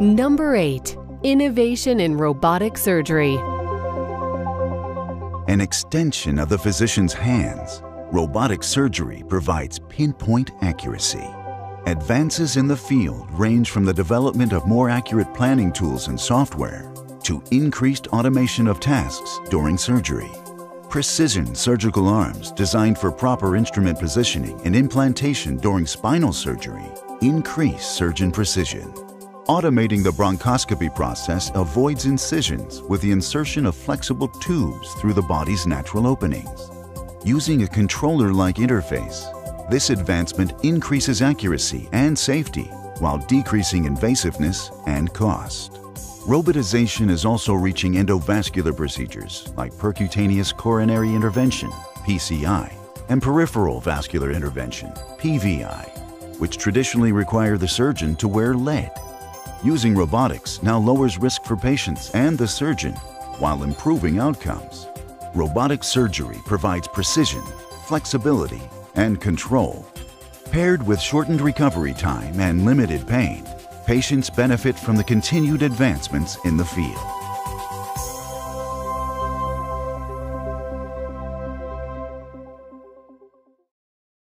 Number 8, innovation in robotic surgery. An extension of the physician's hands, robotic surgery provides pinpoint accuracy. Advances in the field range from the development of more accurate planning tools and software to increased automation of tasks during surgery. Precision surgical arms designed for proper instrument positioning and implantation during spinal surgery increase surgeon precision. Automating the bronchoscopy process avoids incisions with the insertion of flexible tubes through the body's natural openings. Using a controller-like interface, this advancement increases accuracy and safety while decreasing invasiveness and cost. Robotization is also reaching endovascular procedures like percutaneous coronary intervention, PCI, and peripheral vascular intervention, PVI, which traditionally require the surgeon to wear lead. Using robotics now lowers risk for patients and the surgeon while improving outcomes. Robotic surgery provides precision, flexibility, and control. Paired with shortened recovery time and limited pain, patients benefit from the continued advancements in the field.